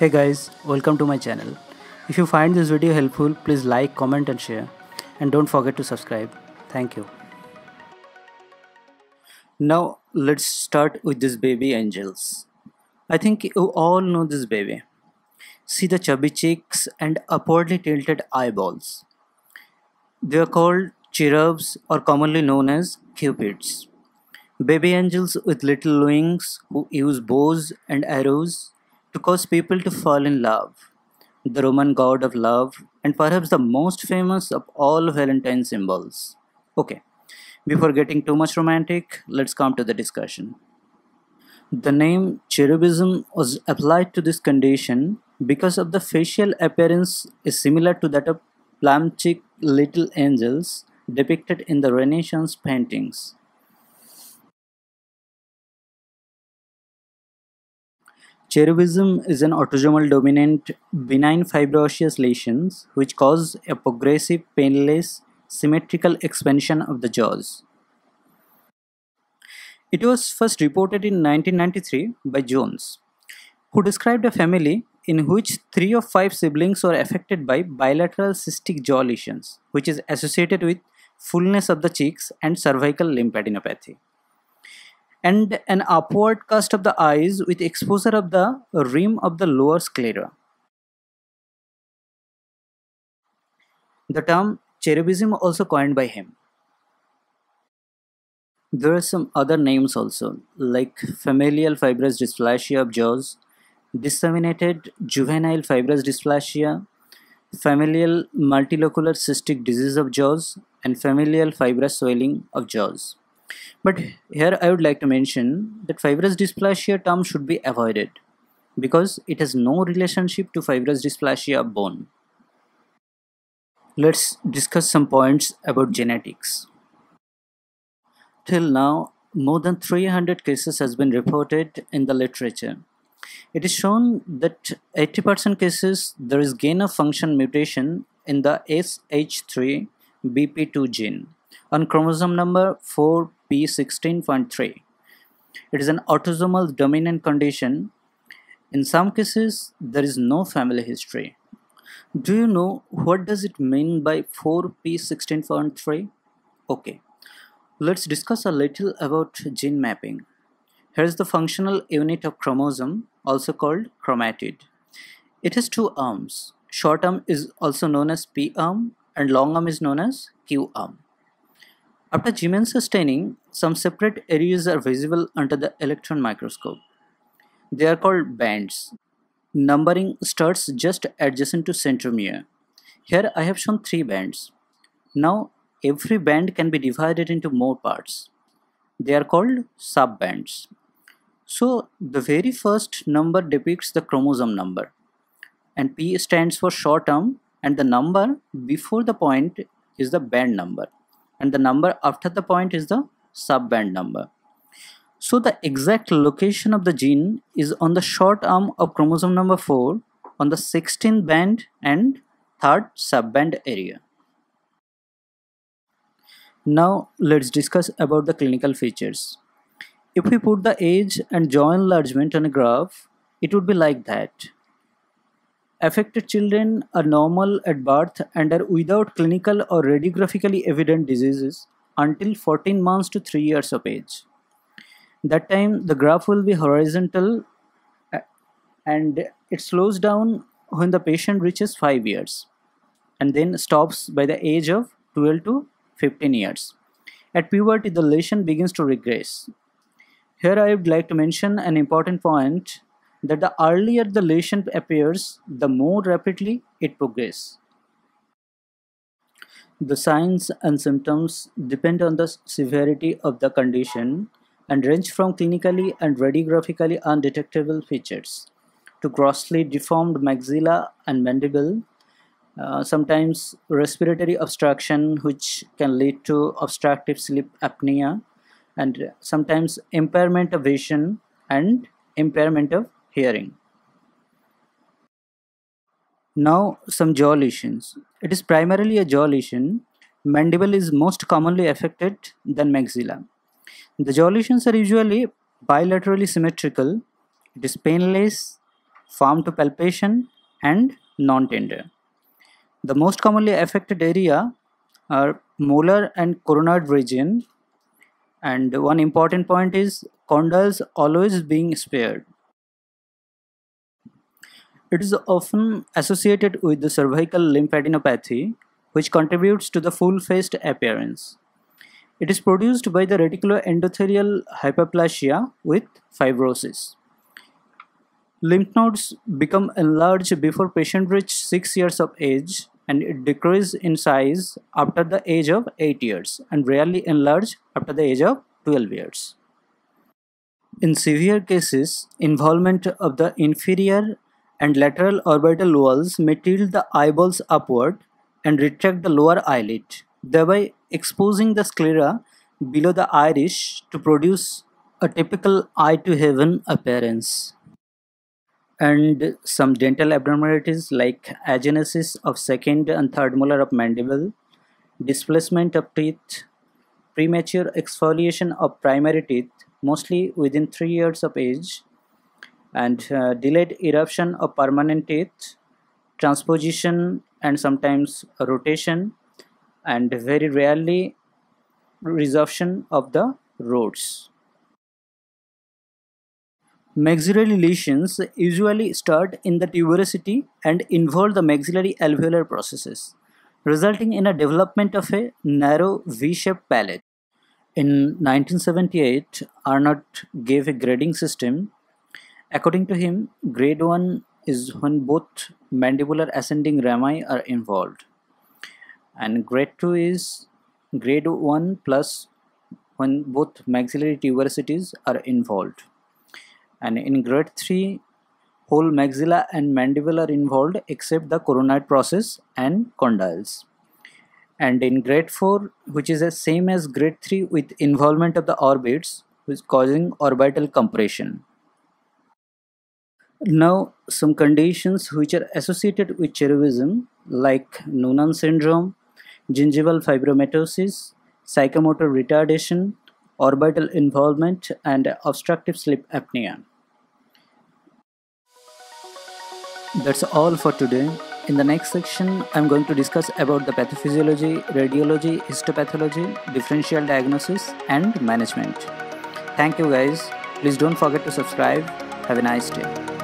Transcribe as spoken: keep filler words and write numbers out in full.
Hey guys, welcome to my channel. If you find this video helpful, please like, comment and share, and don't forget to subscribe. Thank you. Now let's start with this baby angels. I think you all know this baby. See the chubby cheeks and upwardly tilted eyeballs. They are called cherubs, or commonly known as cupids. Baby angels with little wings who use bows and arrows to cause people to fall in love. The Roman god of love, and perhaps the most famous of all Valentine symbols. Okay, before getting too much romantic, let's come to the discussion. The name cherubism was applied to this condition because of the facial appearance is similar to that of plum-cheeked little angels depicted in the Renaissance paintings. Cherubism is an autosomal dominant benign fibrosis lesions which cause a progressive, painless, symmetrical expansion of the jaws. It was first reported in nineteen ninety-three by Jones, who described a family in which three of five siblings were affected by bilateral cystic jaw lesions, which is associated with fullness of the cheeks and cervical lympadenopathy, and an upward cast of the eyes with exposure of the rim of the lower sclera. The term cherubism also coined by him. There are some other names also, like familial fibrous dysplasia of jaws, disseminated juvenile fibrous dysplasia, familial multilocular cystic disease of jaws, and familial fibrous swelling of jaws. But here I would like to mention that fibrous dysplasia term should be avoided because it has no relationship to fibrous dysplasia of bone. Let's discuss some points about genetics. Till now, more than three hundred cases has been reported in the literature. It is shown that eighty percent cases there is gain of function mutation in the S H three B P two gene on chromosome number four P sixteen point three. It is an autosomal dominant condition. In some cases, there is no family history. Do you know what does it mean by four P sixteen point three? Okay, let's discuss a little about gene mapping. Here is the functional unit of chromosome, also called chromatid. It has two arms. Short arm is also known as P arm, and long arm is known as Q arm. After G-banding staining, some separate areas are visible under the electron microscope. They are called bands. Numbering starts just adjacent to centromere. Here I have shown three bands. Now every band can be divided into more parts. They are called subbands. So the very first number depicts the chromosome number, and P stands for short arm, and the number before the point is the band number, and the number after the point is the subband number. So the exact location of the gene is on the short arm of chromosome number four, on the sixteenth band and third subband area. Now let's discuss about the clinical features. If we put the age and jaw enlargement on a graph, it would be like that. Affected children are normal at birth and are without clinical or radiographically evident diseases until fourteen months to three years of age. That time the graph will be horizontal and it slows down when the patient reaches five years and then stops by the age of twelve to fifteen years. At puberty the lesion begins to regress. Here I would like to mention an important point, that the earlier the lesion appears, the more rapidly it progresses. The signs and symptoms depend on the severity of the condition and range from clinically and radiographically undetectable features to grossly deformed maxilla and mandible, uh, sometimes respiratory obstruction which can lead to obstructive sleep apnea, and sometimes impairment of vision and impairment of hearing. Now some jaw lesions. It is primarily a jaw lesion. Mandible is most commonly affected than maxilla. The jaw lesions are usually bilaterally symmetrical. It is painless farm to palpation, and non-tender. The most commonly affected area are molar and coronoid region, and one important point is condyles always being spared. It is often associated with the cervical lymphadenopathy, which contributes to the full-faced appearance. It is produced by the reticuloendothelial hyperplasia with fibrosis. Lymph nodes become enlarged before patient reaches six years of age and decrease in size after the age of eight years and rarely enlarge after the age of twelve years. In severe cases, involvement of the inferior and lateral orbital walls may tilt the eyeballs upward and retract the lower eyelid, thereby exposing the sclera below the iris to produce a typical eye-to-heaven appearance. And some dental abnormalities like agenesis of second and third molar of mandible, displacement of teeth, premature exfoliation of primary teeth, mostly within three years of age, and uh, delayed eruption of permanent teeth, transposition and sometimes rotation, and very rarely resorption of the rods. Maxillary lesions usually start in the tuberosity and involve the maxillary alveolar processes, resulting in a development of a narrow V-shaped palate. In nineteen seventy-eight, Arnott gave a grading system. According to him, grade one is when both mandibular ascending rami are involved, and grade two is grade one plus when both maxillary tuberosities are involved, and in grade three whole maxilla and mandible are involved except the coronoid process and condyles, and in grade four, which is the same as grade three with involvement of the orbits, which is causing orbital compression. Now, some conditions which are associated with cherubism like Noonan syndrome, gingival fibromatosis, psychomotor retardation, orbital involvement, and obstructive sleep apnea. That's all for today. In the next section, I'm going to discuss about the pathophysiology, radiology, histopathology, differential diagnosis, and management. Thank you guys. Please don't forget to subscribe. Have a nice day.